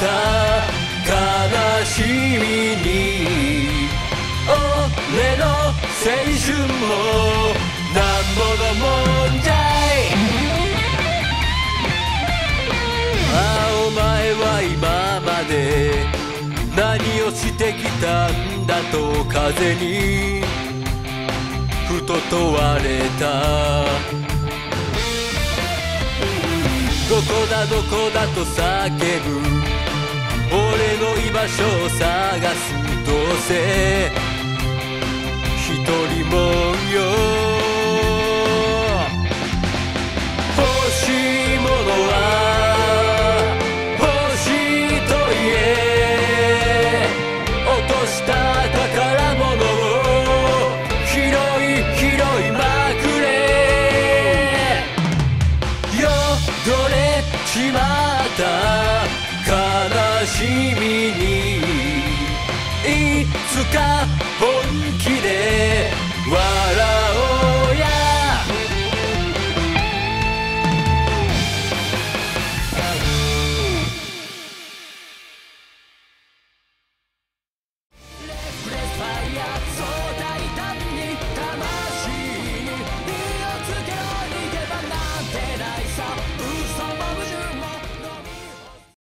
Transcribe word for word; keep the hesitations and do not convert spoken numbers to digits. た悲しみに俺の青春もなんぼのもんじゃいああお前は今まで何をしてきたんだと風にふと問われたどこだどこだと叫ぶ俺の居場所を探すどうせ一人もんよ欲しいものは欲しいと言え落とした宝物を拾い拾いまくれよどれしまった悲しみにいつか